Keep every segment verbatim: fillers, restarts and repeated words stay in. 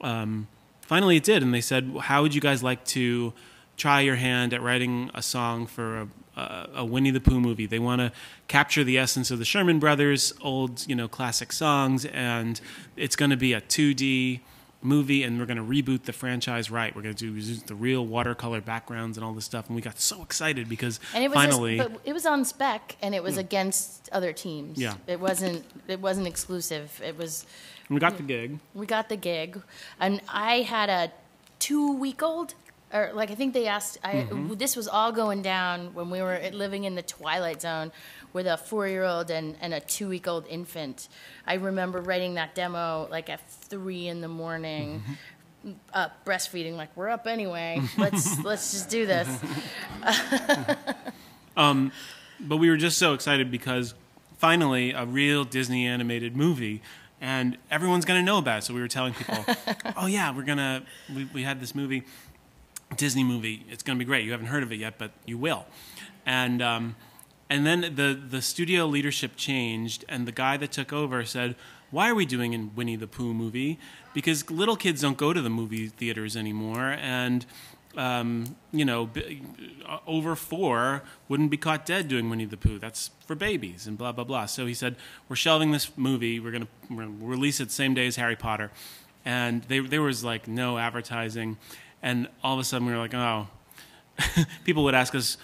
um, finally it did. And they said, how would you guys like to try your hand at writing a song for a a Winnie the Pooh movie? They want to capture the essence of the Sherman Brothers, old, you know, classic songs, and it's going to be a two D movie, and we're going to reboot the franchise right. We're going to do the real watercolor backgrounds and all this stuff, and we got so excited because and it was finally... Just, but it was on spec, and it was mm. against other teams. Yeah. It wasn't, it wasn't exclusive. It was... We got the gig. We got the gig, and I had a two-week-old... Or like I think they asked, I, mm-hmm. this was all going down when we were living in the Twilight Zone with a four-year-old and, and a two-week-old infant. I remember writing that demo like at three in the morning, mm-hmm. uh, breastfeeding, like, we're up anyway. Let's let's just do this. um, but we were just so excited because finally a real Disney animated movie. And everyone's going to know about it. So we were telling people, oh, yeah, we're going to, we, we had this movie. Disney movie, it's going to be great. You haven't heard of it yet, but you will. And um, and then the, the studio leadership changed, and the guy that took over said, why are we doing a Winnie the Pooh movie? Because little kids don't go to the movie theaters anymore, and, um, you know, b over four wouldn't be caught dead doing Winnie the Pooh. That's for babies and blah, blah, blah. So he said, we're shelving this movie. We're going to release it same day as Harry Potter. And they, there was, like, no advertising. And all of a sudden we were like, oh, people would ask us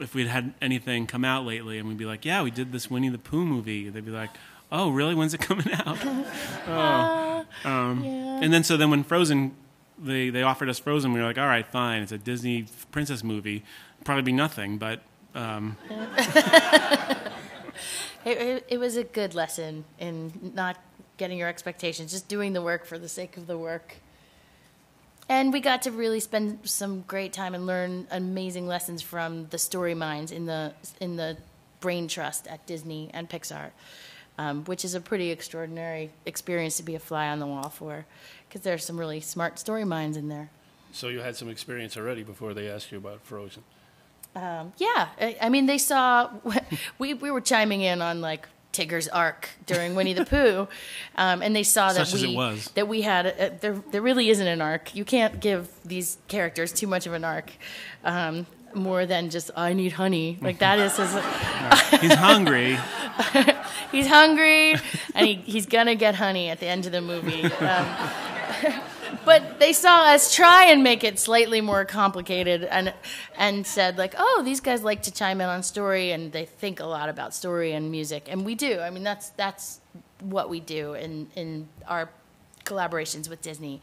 if we'd had anything come out lately. And we'd be like, yeah, we did this Winnie the Pooh movie. They'd be like, oh, really? When's it coming out? oh. uh, um, yeah. And then so then when Frozen, they, they offered us Frozen, we were like, all right, fine. It's a Disney princess movie. Probably be nothing, but... Um. it, it, it was a good lesson in not getting your expectations, just doing the work for the sake of the work. And we got to really spend some great time and learn amazing lessons from the story minds in the in the brain trust at Disney and Pixar, um, which is a pretty extraordinary experience to be a fly on the wall for, because there's some really smart story minds in there. So you had some experience already before they asked you about Frozen. Um, yeah, I, I mean they saw we we were chiming in on like. Tigger's arc during Winnie the Pooh, um, and they saw that Such we was. that we had a, a, there. There really isn't an arc. You can't give these characters too much of an arc, um, more than just I need honey. Like that is his. No, he's hungry. He's hungry, and he, he's gonna get honey at the end of the movie. Um, but they saw us try and make it slightly more complicated, and and said like, oh, these guys like to chime in on story, and they think a lot about story and music, and we do. I mean, that's that's what we do in in our collaborations with Disney,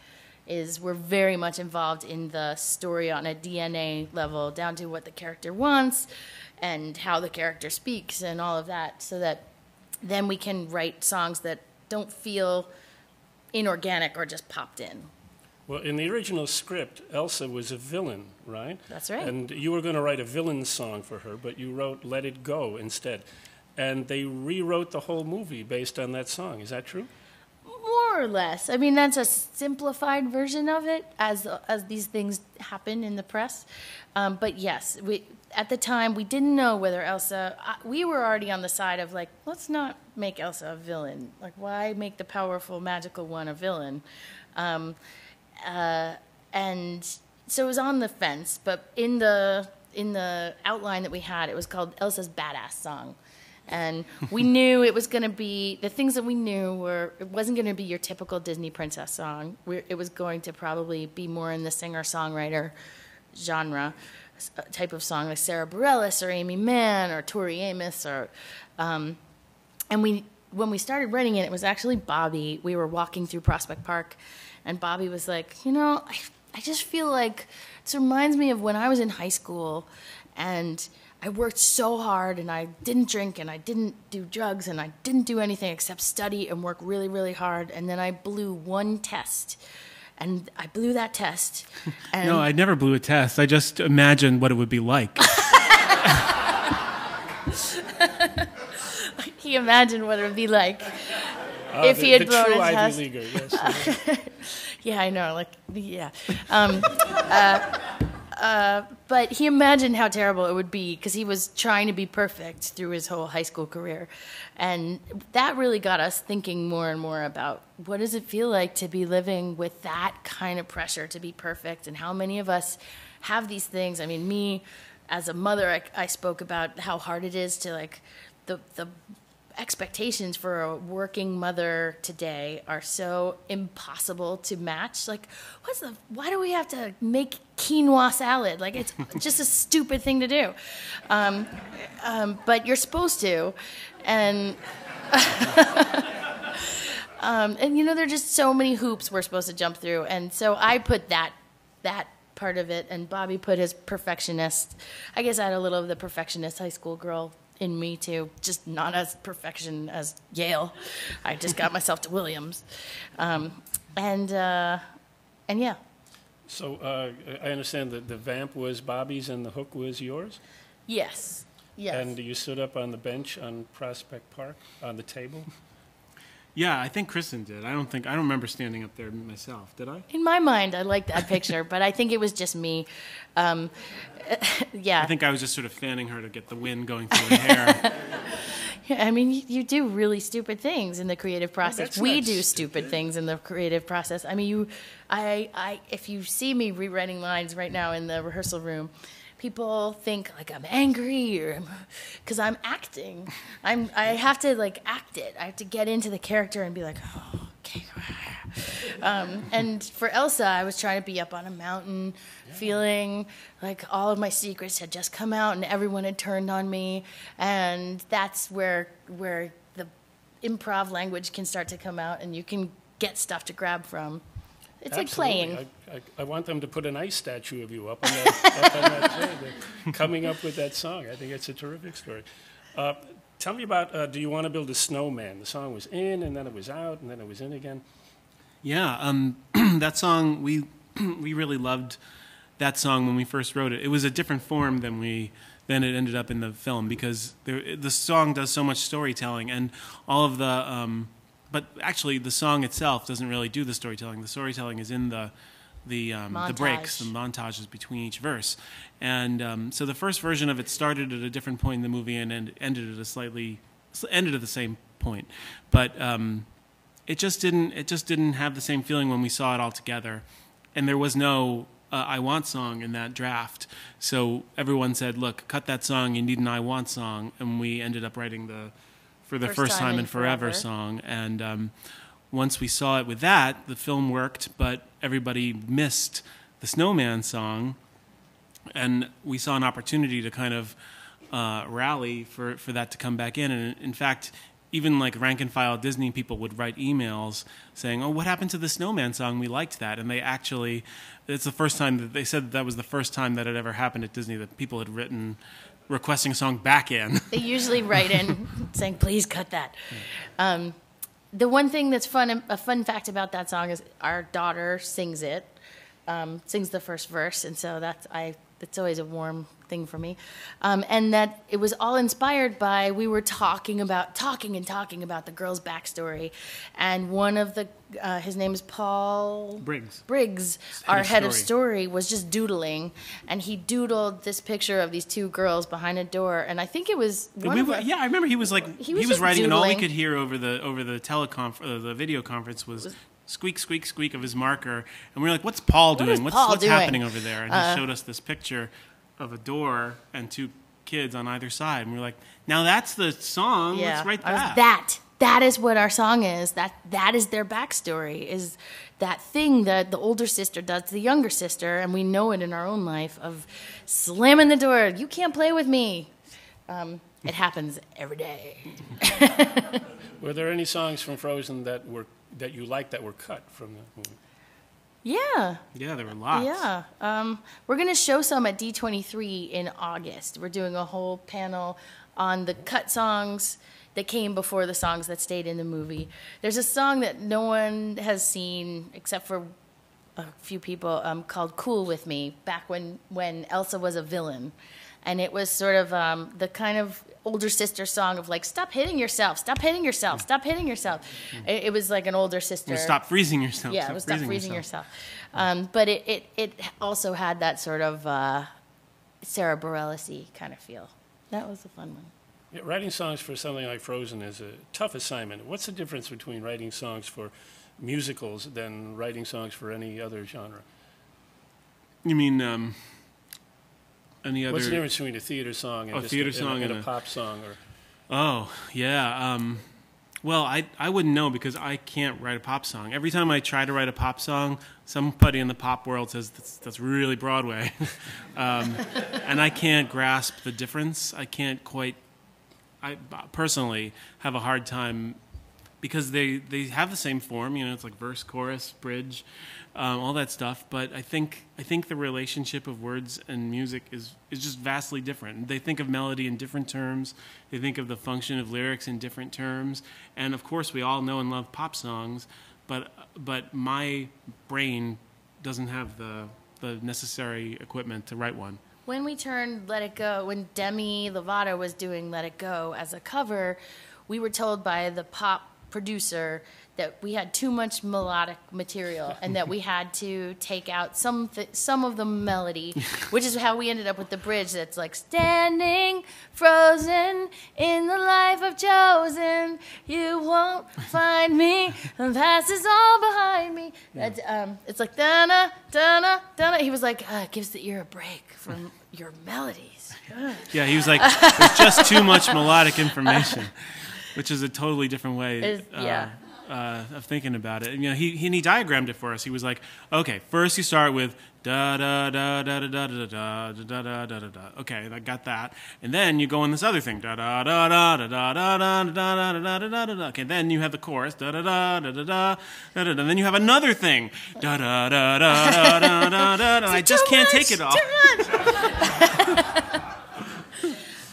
is we're very much involved in the story on a D N A level, down to what the character wants, and how the character speaks, and all of that, so that then we can write songs that don't feel inorganic or just popped in. Well, in the original script, Elsa was a villain, right? That's right. And you were going to write a villain song for her, but you wrote Let It Go instead. And they rewrote the whole movie based on that song. Is that true? More or less. I mean, that's a simplified version of it, as, as these things happen in the press. Um, but yes, we, at the time, we didn't know whether Elsa... I, we were already on the side of, like, let's not make Elsa a villain. Like, why make the powerful, magical one a villain? Um... Uh, and so it was on the fence, but in the in the outline that we had, it was called Elsa's Badass Song, and we knew it was going to be the things that we knew were it wasn't going to be your typical Disney princess song. We're, it was going to probably be more in the singer-songwriter genre type of song, like Sarah Bareilles or Amy Mann or Tori Amos, or um, and we when we started writing it, it was actually Bobby. We were walking through Prospect Park. And Bobby was like, you know, I, I just feel like this reminds me of when I was in high school and I worked so hard and I didn't drink and I didn't do drugs and I didn't do anything except study and work really, really hard. And then I blew one test. And I blew that test. And no, I never blew a test. I just imagined what it would be like. He imagined what it would be like. Uh, if the, he had blown his test. Leaguer, yes, yes. Yeah, I know. Like, yeah. Um, uh, Uh, but he imagined how terrible it would be because he was trying to be perfect through his whole high school career. And that really got us thinking more and more about what does it feel like to be living with that kind of pressure to be perfect, and how many of us have these things. I mean, me as a mother, I, I spoke about how hard it is to, like, the the expectations for a working mother today are so impossible to match. Like, what's the, why do we have to make quinoa salad? Like, it's just a stupid thing to do. Um, um, but you're supposed to. And, um, and you know, there are just so many hoops we're supposed to jump through. And so I put that, that part of it, and Bobby put his perfectionist. I guess I had a little of the perfectionist high school girl in me too, just not as perfection as Yale. I just got myself to Williams, um, and uh, and yeah. So uh, I understand that the vamp was Bobby's and the hook was yours. Yes. Yes. And you stood up on the bench on Prospect Park on the table. Yeah, I think Kristen did. I don't think I don't remember standing up there myself. Did I? In my mind, I like that picture, but I think it was just me. Um, yeah. I think I was just sort of fanning her to get the wind going through her hair. Yeah, I mean, you, you do really stupid things in the creative process. Well, we do stupid. stupid things in the creative process. I mean, you, I, I, if you see me rewriting lines right now in the rehearsal room, people think, like, I'm angry or because I'm acting. I'm I have to, like, act it. I have to get into the character and be like, oh, okay. Um, and for Elsa, I was trying to be up on a mountain, yeah. feeling like all of my secrets had just come out and everyone had turned on me. And that's where where the improv language can start to come out, and you can get stuff to grab from. It's Absolutely. like playing. I, I, I want them to put an ice statue of you up on that, up on that day. Coming up with that song. I think it's a terrific story. Uh, tell me about uh, Do You Want to Build a Snowman? The song was in, and then it was out, and then it was in again. Yeah, um, that song, we, we really loved that song when we first wrote it. It was a different form than we... Then it ended up in the film, because there, the song does so much storytelling, and all of the... Um, But actually, the song itself doesn't really do the storytelling. The storytelling is in the the, um, the breaks, the montages between each verse. And um, so the first version of it started at a different point in the movie and end, ended at a slightly ended at the same point. But um, it just didn't it just didn't have the same feeling when we saw it all together. And there was no uh, I Want song in that draft. So everyone said, "Look, cut that song. You need an I Want song." And we ended up writing the. For the first, first time, time in forever, forever song, and um, once we saw it with that, the film worked, but everybody missed the Snowman song, and we saw an opportunity to kind of uh, rally for for that to come back in. And in fact, even like rank and file Disney people would write emails saying, "Oh, what happened to the Snowman song? We liked that." And they actually, it's the first time that they said that was the first time that it ever happened at Disney that people had written. Requesting a song back in. They usually write in saying, please cut that. Yeah. Um, the one thing that's fun, a fun fact about that song is our daughter sings it, um, sings the first verse, and so that's, I, that's always a warm thing for me. Um, and that it was all inspired by, we were talking about, talking and talking about the girl's backstory, and one of the, uh, his name is Paul... Briggs. Briggs, head our of head story. of story, was just doodling, and he doodled this picture of these two girls behind a door, and I think it was one we, of our, Yeah, I remember he was like, he was, he was writing, doodling. And all we could hear over the, over the teleconf, uh, the video conference was... was squeak, squeak, squeak of his marker. And we were like, what's Paul doing? What what's Paul what's doing? happening over there? And uh, he showed us this picture of a door and two kids on either side. And we were like, now that's the song. Yeah, let's write that. That. That is what our song is. That That is their backstory, is that thing that the older sister does to the younger sister. And we know it in our own life of slamming the door. You can't play with me. Um, it happens every day. Were there any songs from Frozen that were that you liked that were cut from the movie? Yeah. Yeah, there were lots. Yeah. Um, we're going to show some at D twenty-three in August. We're doing a whole panel on the cut songs that came before the songs that stayed in the movie. There's a song that no one has seen except for a few people um, called Cool With Me, back when, when Elsa was a villain. And it was sort of um, the kind of older sister song of like, stop hitting yourself, stop hitting yourself, stop hitting yourself. It, it was like an older sister. It was stop freezing yourself. Yeah, stop it was freezing stop freezing yourself. yourself. Um, but it, it, it also had that sort of uh, Sarah Bareilles-y kind of feel. That was a fun one. Yeah, writing songs for something like Frozen is a tough assignment. What's the difference between writing songs for musicals than writing songs for any other genre? You mean... Um Any other What's the difference between a theater song and, oh, just theater a, song and, a, and, a, and a pop song? Or oh, yeah. Um, well, I, I wouldn't know because I can't write a pop song. Every time I try to write a pop song, somebody in the pop world says, that's, that's really Broadway. um, and I can't grasp the difference. I can't quite, I personally have a hard time because they, they have the same form. You know, it's like verse, chorus, bridge. Um, all that stuff, but I think I think the relationship of words and music is is just vastly different. They think of melody in different terms. They think of the function of lyrics in different terms. And of course, we all know and love pop songs, but but my brain doesn't have the the necessary equipment to write one. When we turned "Let It Go," when Demi Lovato was doing "Let It Go" as a cover, we were told by the pop producer that we had too much melodic material and that we had to take out some some of the melody, which is how we ended up with the bridge that's like, standing frozen in the life of chosen, you won't find me, the past is all behind me. Yeah. Um, it's like, da-na, da-na, da-na. He was like, uh, gives the ear a break from your melodies. Good. Yeah, he was like, there's just too much melodic information. Which is a totally different way is, uh, yeah. uh, of thinking about it. You know, he, he and he diagrammed it for us. He was like, okay, first you start with da da da da da da da da da da da da da. Okay, I got that. And then you go on this other thing, da da da da da da da da da da da da da. Okay, then you have the chorus, da da da da da da da da. Then you have another thing, da da da da da da da. I just can't take it all.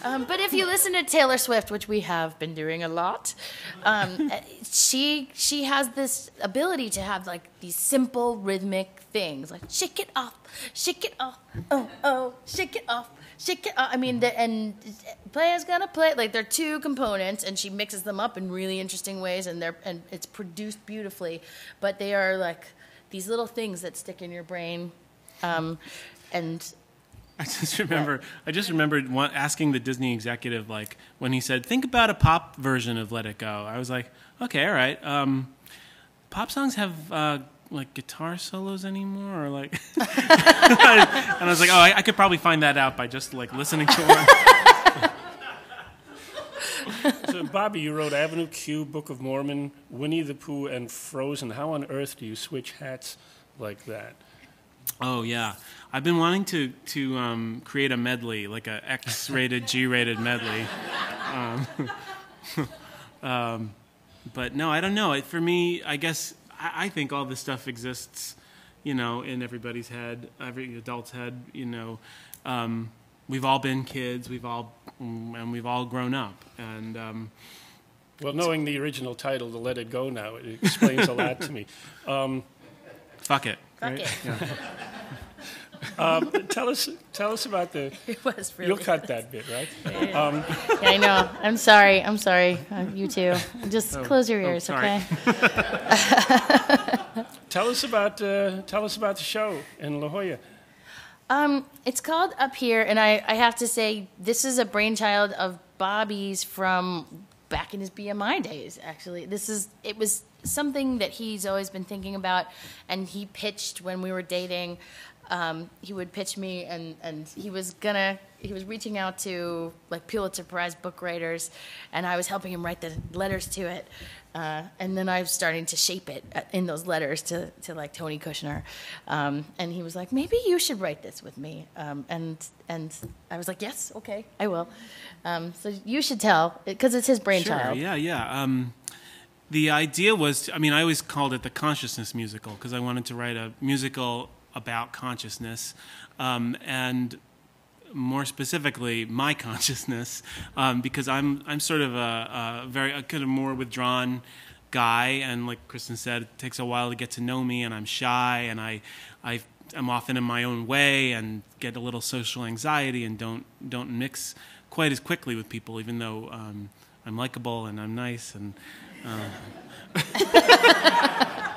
Um, but if you listen to Taylor Swift, which we have been doing a lot, um, she she has this ability to have like these simple rhythmic things, like shake it off, shake it off, oh oh, shake it off, shake it off. I mean, the, and player's gonna play. Like there are two components, and she mixes them up in really interesting ways, and they're and it's produced beautifully. But they are like these little things that stick in your brain, um, and. I just remember. I just remembered one, asking the Disney executive, like when he said, "Think about a pop version of Let It Go." I was like, "Okay, all right." Um, pop songs have uh, like guitar solos anymore, or like, and I was like, "Oh, I, I could probably find that out by just like listening to one." So, Bobby, you wrote Avenue Q, Book of Mormon, Winnie the Pooh, and Frozen. How on earth do you switch hats like that? Oh yeah, I've been wanting to to um, create a medley, like a X-rated, G-rated medley. Um, um, but no, I don't know. It, for me, I guess I, I think all this stuff exists, you know, in everybody's head, every adult's head. You know, um, we've all been kids, we've all and we've all grown up, and. Um, well, knowing the original title, "The Let It Go," now it explains a lot to me. Um, Fuck it. Right? Okay. Yeah. um, tell us, tell us about the. It was really. You'll cut that bit, right? Yeah. Um, yeah, I know. I'm sorry. I'm sorry. Uh, you too. Just oh, close your ears, oh, okay? tell us about uh, tell us about the show in La Jolla. Um, it's called Up Here, and I I have to say this is a brainchild of Bobby's from back in his B M I days. Actually, this is it was. something that he's always been thinking about, and he pitched when we were dating. Um, he would pitch me, and and he was gonna he was reaching out to like Pulitzer Prize book writers, and I was helping him write the letters to it, uh, and then I was starting to shape it in those letters to to like Tony Kushner, um, and he was like, maybe you should write this with me, um, and and I was like, yes, okay, I will. Um, so you should tell because it's his brainchild. Sure, yeah, yeah. Um The idea was, I mean, I always called it the consciousness musical because I wanted to write a musical about consciousness, um, and more specifically, my consciousness, um, because I'm I'm sort of a, a very a kind of more withdrawn guy, and like Kristen said, it takes a while to get to know me, and I'm shy, and I, I am often in my own way, and get a little social anxiety, and don't don't mix quite as quickly with people, even though um, I'm likable and I'm nice, and uh,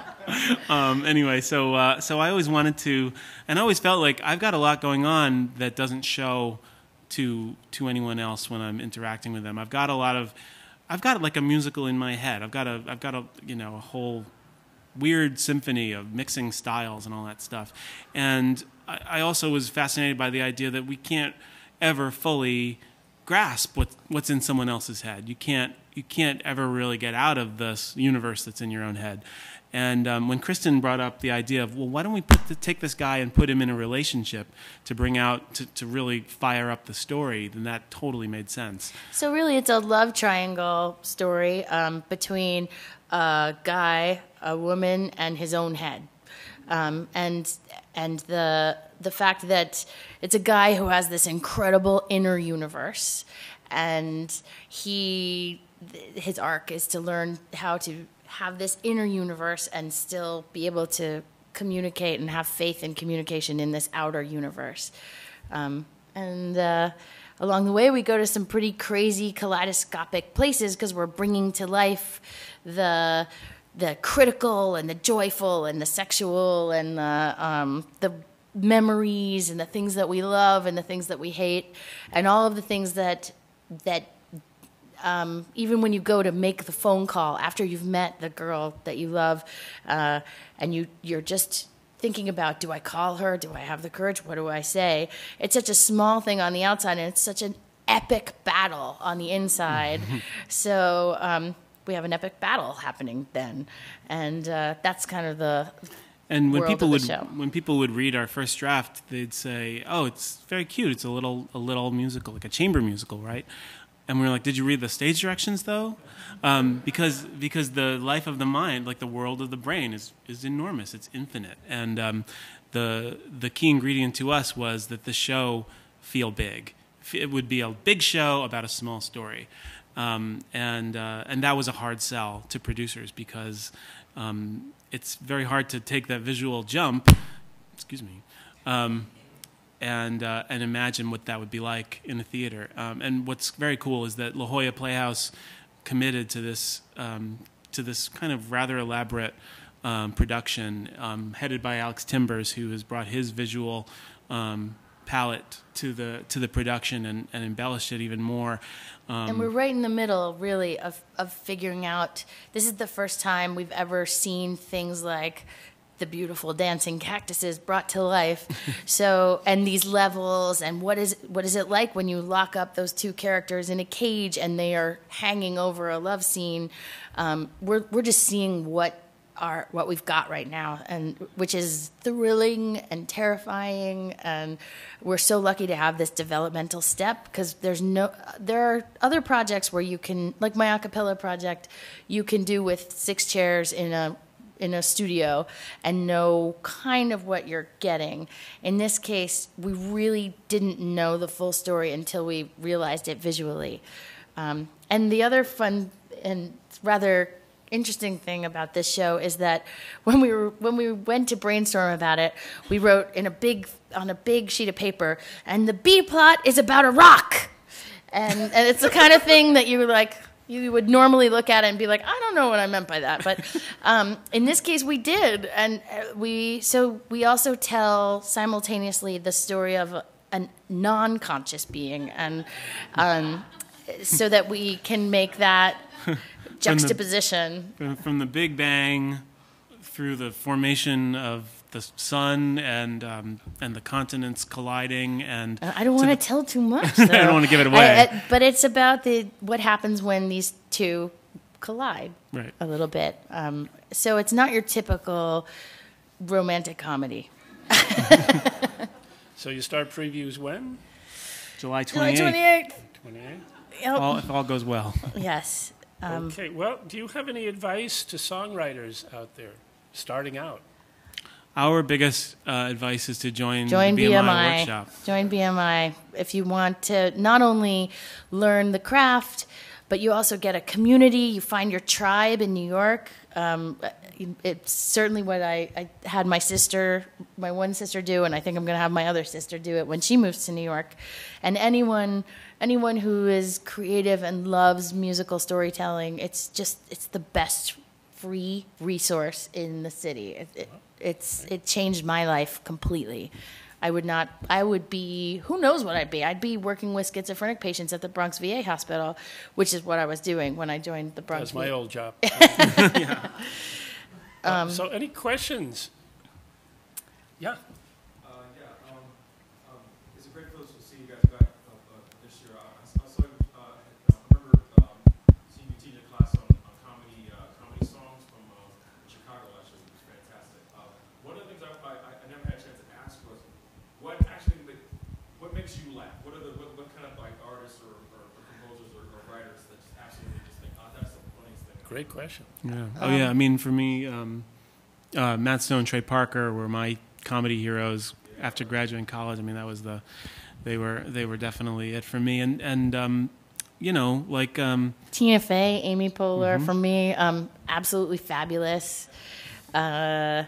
um, anyway. So uh, so I always wanted to, and I always felt like I've got a lot going on that doesn't show to to anyone else when I'm interacting with them. I've got a lot of I've got like a musical in my head. I've got a, I've got a, you know, a whole weird symphony of mixing styles and all that stuff. And I, I also was fascinated by the idea that we can't ever fully grasp what, what's in someone else's head. You can't, you can't ever really get out of this universe that's in your own head. And um, when Kristen brought up the idea of, well, why don't we put the, take this guy and put him in a relationship to bring out, to, to really fire up the story, then that totally made sense. So really it's a love triangle story um, between a guy, a woman, and his own head. Um, and and the, the fact that it's a guy who has this incredible inner universe, and he, his arc is to learn how to have this inner universe and still be able to communicate and have faith in communication in this outer universe. Um, and uh, along the way, we go to some pretty crazy kaleidoscopic places because we're bringing to life the the critical and the joyful and the sexual and the, um, the memories and the things that we love and the things that we hate and all of the things that that. Um, even when you go to make the phone call after you've met the girl that you love, uh, and you, you're just thinking about, do I call her? Do I have the courage? What do I say? It's such a small thing on the outside, and it's such an epic battle on the inside. So um, we have an epic battle happening then, and uh, that's kind of the and when world people of the would show. When people would read our first draft, they'd say, "Oh, it's very cute. It's a little a little musical, like a chamber musical, right?" And we were like, did you read the stage directions, though? Um, because because the life of the mind, like the world of the brain, is is enormous. It's infinite. And um, the the key ingredient to us was that the show feel big. It would be a big show about a small story. Um, and uh, and that was a hard sell to producers because um, it's very hard to take that visual jump. Excuse me. Um, and uh, and imagine what that would be like in a theater. Um, and what's very cool is that La Jolla Playhouse committed to this um, to this kind of rather elaborate um, production um, headed by Alex Timbers, who has brought his visual um, palette to the to the production and, and embellished it even more. Um, and we're right in the middle, really, of, of figuring out. This is the first time we've ever seen things like the beautiful dancing cactuses brought to life. So, and these levels, and what is what is it like when you lock up those two characters in a cage and they are hanging over a love scene? Um, we're we're just seeing what our what we've got right now, and which is thrilling and terrifying. And we're so lucky to have this developmental step because there's no there are other projects where you can, like my a cappella project, you can do with six chairs in a in a studio and know kind of what you're getting. In this case, we really didn't know the full story until we realized it visually. Um, and the other fun and rather interesting thing about this show is that when we were, when we went to brainstorm about it, we wrote in a big on a big sheet of paper, and the B plot is about a rock. And, and it's the kind of thing that you were like, you would normally look at it and be like, I don't know what I meant by that. But um, in this case, we did. And we so we also tell simultaneously the story of a, a non-conscious being. And um, so that we can make that juxtaposition. From the, from the Big Bang through the formation of the sun and um, and the continents colliding, and I don't want to tell too much. So. I don't want to give it away. I, I, but it's about the what happens when these two collide, right? A little bit. Um, so it's not your typical romantic comedy. So you start previews when? July twenty eighth. July twenty eighth. Twenty eighth. If all goes well. Yes. Um, okay. Well, do you have any advice to songwriters out there starting out? Our biggest uh, advice is to join, join the B M I workshop. Join B M I if you want to not only learn the craft, but you also get a community. You find your tribe in New York. Um, it's certainly what I, I had my sister, my one sister do, and I think I'm going to have my other sister do it when she moves to New York. And anyone, anyone who is creative and loves musical storytelling, it's just, it's the best free resource in the city. It, it, it's, it changed my life completely. I would not, I would be, who knows what I'd be. I'd be working with schizophrenic patients at the Bronx V A hospital, which is what I was doing when I joined the Bronx. That's my old job. Yeah. um, um, so any questions? Yeah. Uh, yeah. Um, um, it's a great privilege to see you guys back uh, uh, this year. Uh, I, saw you, uh, I remember um, seeing you teach a class on, on comedy, uh, comedy songs from uh, Chicago, actually. It was fantastic. Uh, one of the things I, I, I never had a chance to ask was, what actually, like, what makes you laugh? What are the, what, what kind of like artists or, or, or composers or, or writers that just absolutely just think, oh, that's the funniest thing? Great question. Yeah. Um, oh yeah. I mean, for me, um, uh, Matt Stone, Trey Parker were my comedy heroes yeah. after graduating college. I mean, that was the, they were they were definitely it for me. And and um, you know, like um, Tina Fey, Amy Poehler mm-hmm. for me, um, absolutely fabulous. Uh,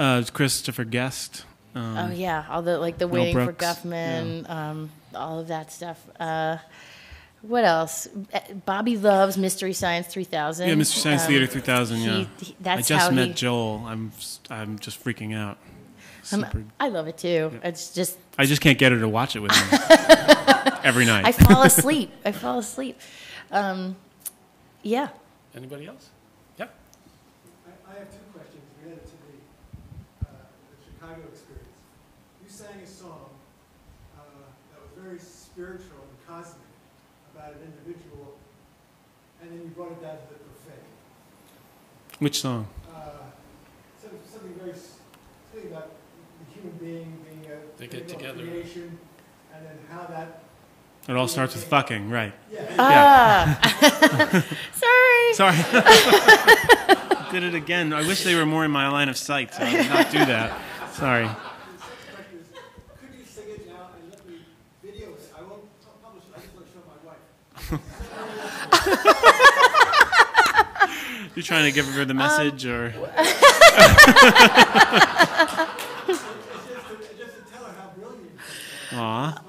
uh, Christopher Guest. Um, oh yeah, all the like the Mel Waiting Brooks, for Guffman, yeah. um, all of that stuff. Uh, what else? Bobby loves Mystery Science three thousand. Yeah, Mystery Science um, Theater three thousand. He, yeah, he, that's I just how met he, Joel. I'm I'm just freaking out. Super, I love it too. Yeah. It's just I just can't get her to watch it with me every night. I fall asleep. I fall asleep. Um, yeah. Anybody else? Yeah. I, I have two questions related to the, uh, the Chicago experience. Sang a song uh, that was very spiritual and cosmic about an individual, and then you brought it down to the prophetic. Which song? Uh, so, something very something about the human being being a they get together creation, and then how that. It all starts with fucking, right? Yeah. Ah. Yeah. Sorry. Sorry. Did it again. I wish they were more in my line of sight, so I did not do that. Sorry. You're trying to give her the message, um, or? Aw.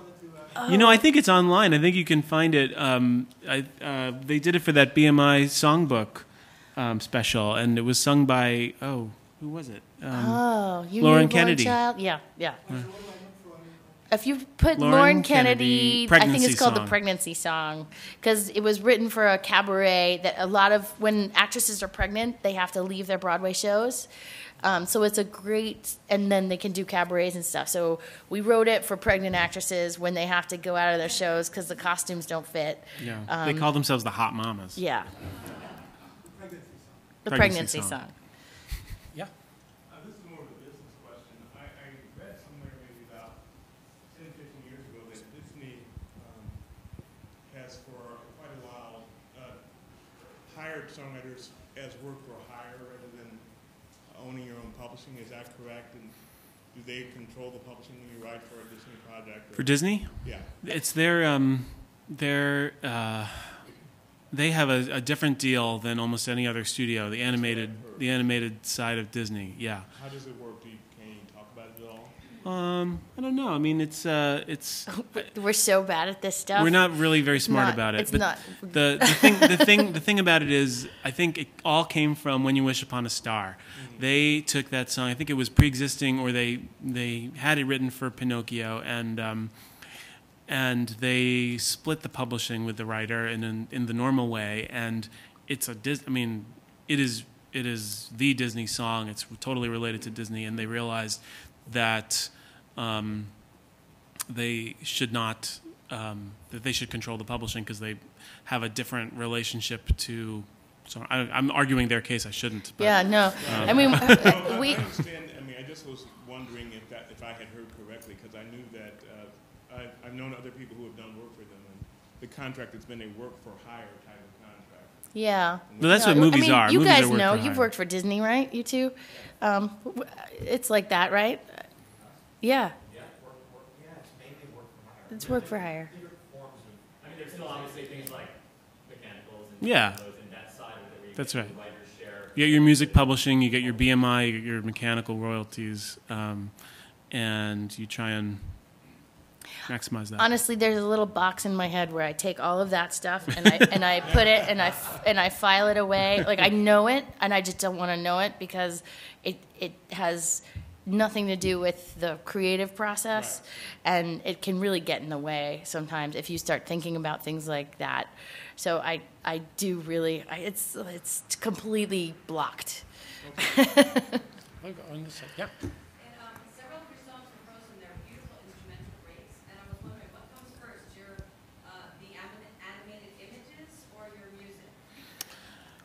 You know, I think it's online. I think you can find it. Um, I, uh, they did it for that B M I songbook um, special, and it was sung by oh, who was it? Um, oh, you Lauren Kennedy. Child? Yeah, yeah. Uh, If you put Lauren, Lauren Kennedy, Kennedy I think it's called song. The Pregnancy Song, because it was written for a cabaret that a lot of, when actresses are pregnant, they have to leave their Broadway shows. Um, so it's a great, and then they can do cabarets and stuff. So we wrote it for pregnant actresses when they have to go out of their shows because the costumes don't fit. Yeah, um, they call themselves the Hot Mamas. Yeah. The Pregnancy Song. The Pregnancy, pregnancy song. song. Hired songwriters as work for hire rather than owning your own publishing. Is that correct? And do they control the publishing when you write for a Disney project? Or? For Disney? Yeah. It's their, um, their, uh, they have a, a different deal than almost any other studio, the animated, the animated side of Disney, yeah. How does it work? Do you, can you talk about it at all? Um, I don't know. I mean, it's uh, it's. We're so bad at this stuff. We're not really very smart not, about it. It's but not. the the thing the thing the thing about it is, I think it all came from When You Wish Upon a Star. Mm-hmm. They took that song. I think it was pre-existing, or they they had it written for Pinocchio, and um, and they split the publishing with the writer in in, in the normal way. And it's a Dis I mean, it is it is the Disney song. It's totally related to Disney, and they realized that um, they should not, um, that they should control the publishing because they have a different relationship to, so I, I'm arguing their case, I shouldn't. But, yeah, no, um, I mean, well, we... I understand, I mean, I just was wondering if, that, if I had heard correctly because I knew that, uh, I've, I've known other people who have done work for them and the contract has been a work for hire type of contract. Yeah. Well, that's no, what movies I mean, are. You movies guys are know. You've hire. worked for Disney, right? You two? Um, it's like that, right? Yeah. Yeah, work, work, yeah it's mainly work for hire. It's work for hire. I mean, there's still obviously things like Yeah. Both in that side of it, where you That's get right. writer's share. You get your music publishing, you get your B M I, you get your mechanical royalties, um, and you try and maximize that. Honestly, there's a little box in my head where I take all of that stuff and I and I put it and I f and I file it away. Like I know it, and I just don't want to know it because it it has nothing to do with the creative process, right. And it can really get in the way sometimes if you start thinking about things like that. So I I do really I, it's it's completely blocked. Okay. I'll go on this side. Yeah.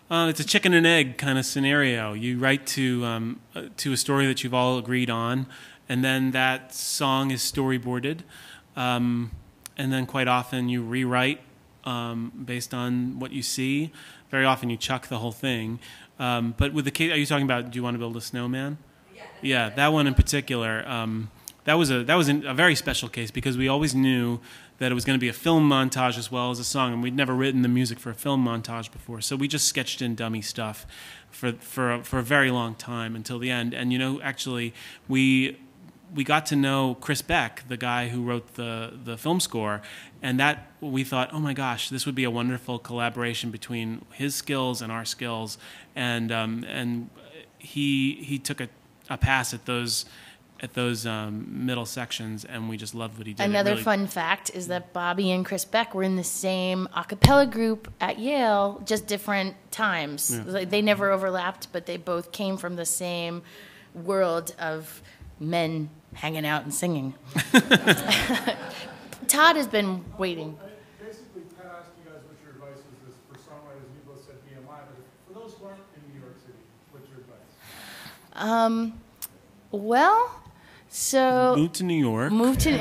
Uh, it's a chicken and egg kind of scenario. You write to um, to a story that you've all agreed on, and then that song is storyboarded, um, and then quite often you rewrite um, based on what you see. Very often you chuck the whole thing. Um, but with the case, are you talking about? Do you want to build a snowman? Yeah, yeah, that one in particular. Um, that was a that was a very special case because we always knew that it was going to be a film montage as well as a song, and we'd never written the music for a film montage before, so we just sketched in dummy stuff for for a, for a very long time until the end. And you know, actually, we we got to know Chris Beck, the guy who wrote the the film score, and that we thought, oh my gosh, this would be a wonderful collaboration between his skills and our skills, and um, and he he took a, a pass at those. at those um, middle sections, and we just loved what he did. Another really fun fact is that Bobby and Chris Beck were in the same a cappella group at Yale, just different times. Yeah. Like, they never overlapped, but they both came from the same world of men hanging out and singing. Todd has been waiting. Well, basically, Pat asked you guys what your advice was this for songwriters, and you both said B M I, but for those who aren't in New York City, what's your advice? Um, well... So move to New York. Move to.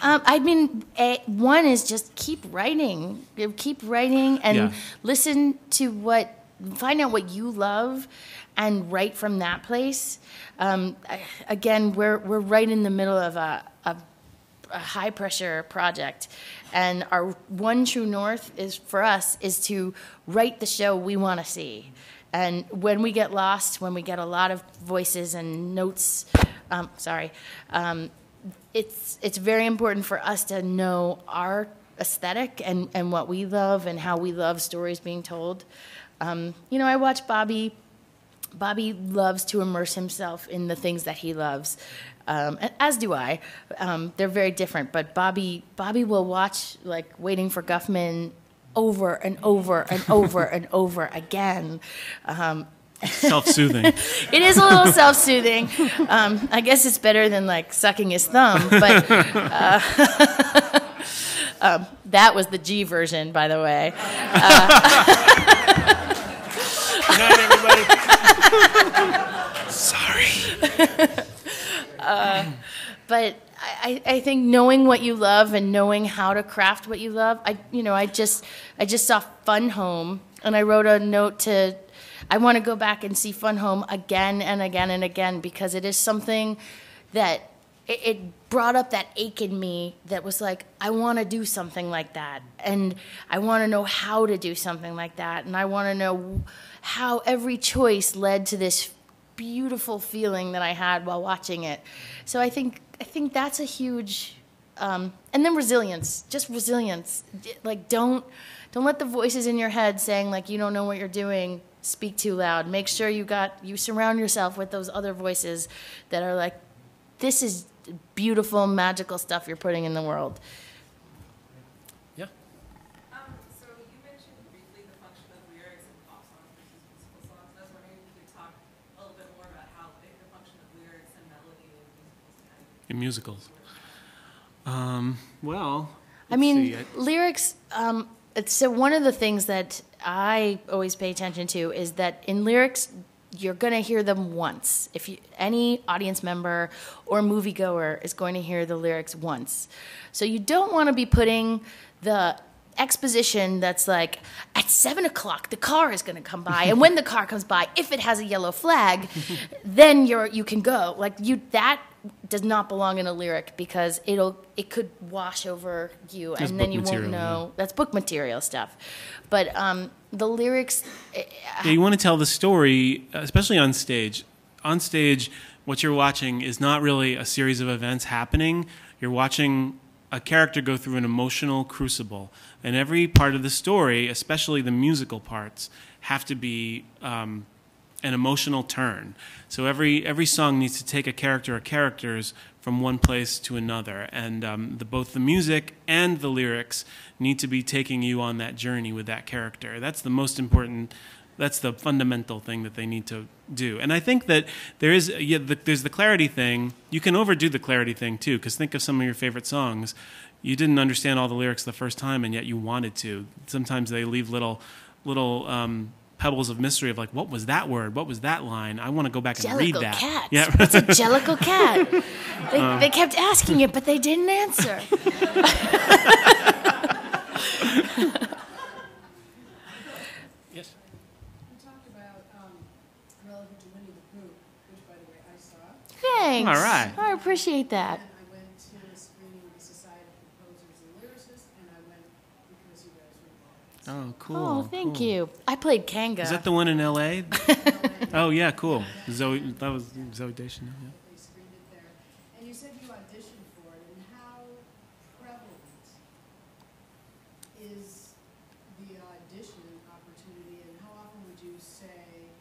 um, I mean, a, one is just keep writing, keep writing, and yeah. listen to what, find out what you love, and write from that place. Um, again, we're we're right in the middle of a, a a high pressure project, and our one true north is for us is to write the show we want to see. And when we get lost, when we get a lot of voices and notes, um, sorry, um, it's it's very important for us to know our aesthetic and, and what we love and how we love stories being told. Um, you know, I watch Bobby. Bobby loves to immerse himself in the things that he loves, um, as do I. Um, they're very different, but Bobby Bobby will watch like Waiting for Guffman over and over and over and over again. Um, self-soothing. It is a little self-soothing. Um, I guess it's better than like sucking his thumb, but uh, um, that was the G version, by the way. Uh, Good night, everybody. Sorry. Uh, but I, I think knowing what you love and knowing how to craft what you love. I, you know, I just, I just saw Fun Home, and I wrote a note to, I want to go back and see Fun Home again and again and again because it is something that it, it brought up that ache in me that was like, I want to do something like that, and I want to know how to do something like that, and I want to know how every choice led to this beautiful feeling that I had while watching it. So I think. I think that's a huge, um, and then resilience, just resilience. Like don't, don't let the voices in your head saying like you don't know what you're doing speak too loud. Make sure you got, you surround yourself with those other voices that are like, this is beautiful, magical stuff you're putting in the world. Yeah. Um, so you mentioned briefly the function of lyrics in pop songs versus musical songs. I was wondering if you could talk a little bit more about how big the function of lyrics and melody is. In musicals, um, well, I mean, see, I... lyrics. Um, so one of the things that I always pay attention to is that in lyrics, you're going to hear them once. If you, any audience member or moviegoer is going to hear the lyrics once, so you don't want to be putting the exposition that's like, at seven o'clock the car is going to come by, and when the car comes by, if it has a yellow flag, then you're you can go. Like you that does not belong in a lyric, because it'll it could wash over you, that's and then you material, won't know. Yeah. That's book material stuff. But um, the lyrics. Yeah, you want to tell the story, especially on stage. On stage, what you're watching is not really a series of events happening. You're watching a character go through an emotional crucible, and every part of the story, especially the musical parts, have to be um, an emotional turn. So every every song needs to take a character or characters from one place to another, and um, the, both the music and the lyrics need to be taking you on that journey with that character. That's the most important. That's the fundamental thing that they need to do. And I think that there is, yeah, the, there's the clarity thing. You can overdo the clarity thing, too, because think of some of your favorite songs. You didn't understand all the lyrics the first time, and yet you wanted to. Sometimes they leave little little um, pebbles of mystery of like, what was that word? What was that line? I want to go back and Jellicle read that. Cat. Yeah. It's a Jellicle cat. They, uh. they kept asking it, but they didn't answer. Thanks. All right. I appreciate that. And I went to a screening with the Society of Composers and Lyricists, and I went because you guys were involved. Oh, cool. Oh, thank cool. you. I played Kanga. Is that the one in L A? Oh, yeah, cool. Zoe, that was Zoe Deschanel. Yeah. They screened it there. And you said you auditioned for it, and how prevalent is the audition opportunity, and how often would you say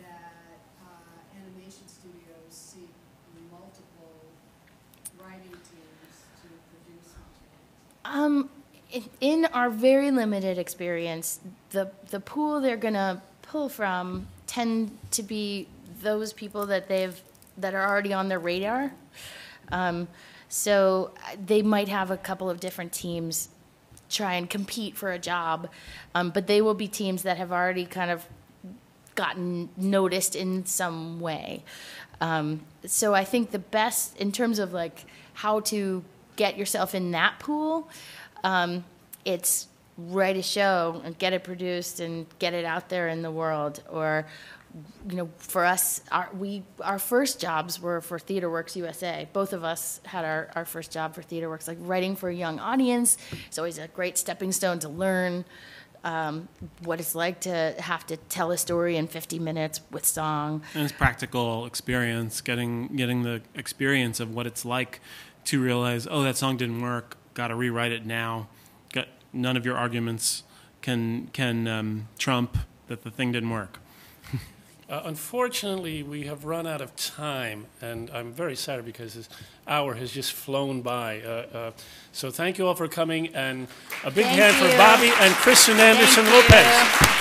that uh, animation studios seek multiple writing teams to produce materials? Um, in our very limited experience, the the pool they're gonna pull from tend to be those people that they've that are already on their radar. Um, so they might have a couple of different teams try and compete for a job, um, but they will be teams that have already kind of gotten noticed in some way. Um, so I think the best in terms of like how to get yourself in that pool, um, it's write a show and get it produced and get it out there in the world. Or, you know, for us, our, we, our first jobs were for TheaterWorks U S A. Both of us had our, our first job for TheaterWorks, like writing for a young audience. It's always a great stepping stone to learn Um, what it's like to have to tell a story in fifty minutes with song. And it's practical experience, getting getting the experience of what it's like to realize, oh, that song didn't work, got to rewrite it now. Got, none of your arguments can, can um, trump that the thing didn't work. uh, unfortunately, we have run out of time, and I'm very sad because this hour has just flown by. Uh, uh, so thank you all for coming, and a big thank hand you. for Bobby and Kristen Anderson Lopez.